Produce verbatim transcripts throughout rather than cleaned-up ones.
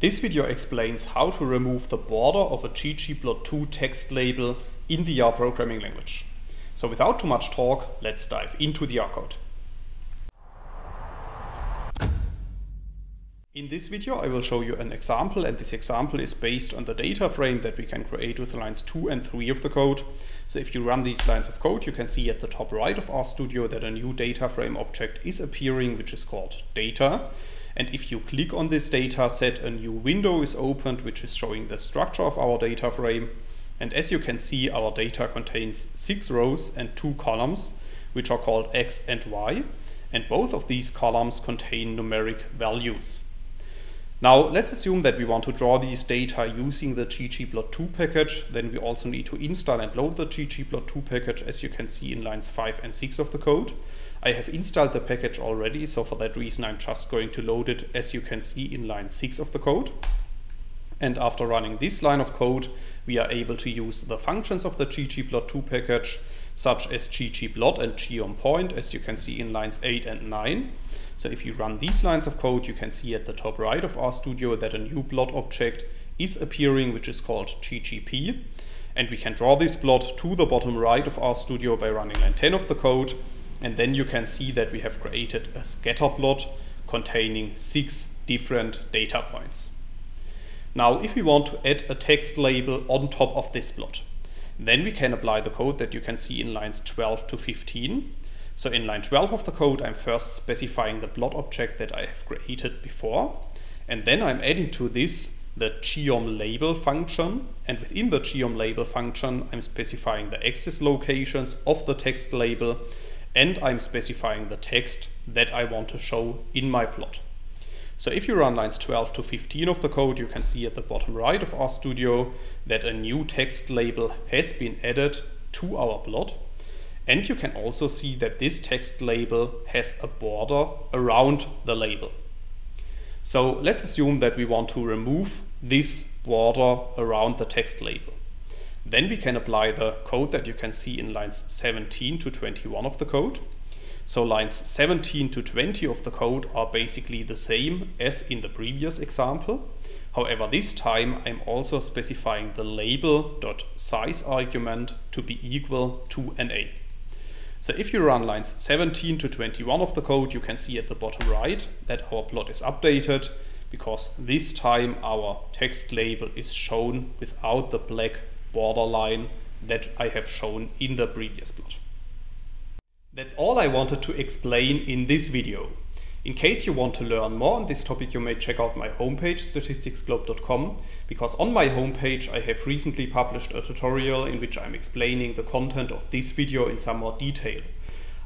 This video explains how to remove the border of a ggplot two text label in the R programming language. So without too much talk, let's dive into the R code. In this video, I will show you an example, and this example is based on the data frame that we can create with the lines two and three of the code. So if you run these lines of code, you can see at the top right of RStudio that a new data frame object is appearing, which is called data. And if you click on this data set, a new window is opened, which is showing the structure of our data frame. And as you can see, our data contains six rows and two columns, which are called X and Y. And both of these columns contain numeric values. Now, let's assume that we want to draw these data using the ggplot two package. Then we also need to install and load the ggplot two package, as you can see in lines five and six of the code. I have installed the package already, so for that reason I'm just going to load it, as you can see in line six of the code. And after running this line of code, we are able to use the functions of the ggplot two package, such as ggplot and geom_point, as you can see in lines eight and nine. So if you run these lines of code, you can see at the top right of RStudio that a new plot object is appearing, which is called ggp. And we can draw this plot to the bottom right of RStudio by running line ten of the code. And then you can see that we have created a scatter plot containing six different data points. Now, if we want to add a text label on top of this plot, then we can apply the code that you can see in lines twelve to fifteen. So in line twelve of the code, I'm first specifying the plot object that I have created before. And then I'm adding to this the geom_label function. And within the geom_label function, I'm specifying the axis locations of the text label. And I'm specifying the text that I want to show in my plot. So if you run lines twelve to fifteen of the code, you can see at the bottom right of RStudio that a new text label has been added to our plot. And you can also see that this text label has a border around the label. So let's assume that we want to remove this border around the text label. Then we can apply the code that you can see in lines seventeen to twenty-one of the code. So lines seventeen to twenty of the code are basically the same as in the previous example. However, this time I'm also specifying the label.size argument to be equal to an A. So if you run lines seventeen to twenty-one of the code, you can see at the bottom right that our plot is updated, because this time our text label is shown without the black borderline that I have shown in the previous plot. That's all I wanted to explain in this video. In case you want to learn more on this topic, you may check out my homepage statistics globe dot com, because on my homepage I have recently published a tutorial in which I'm explaining the content of this video in some more detail.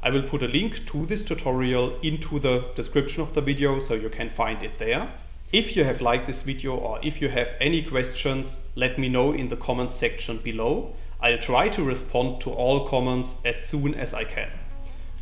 I will put a link to this tutorial into the description of the video, so you can find it there. If you have liked this video, or if you have any questions, let me know in the comments section below. I'll try to respond to all comments as soon as I can.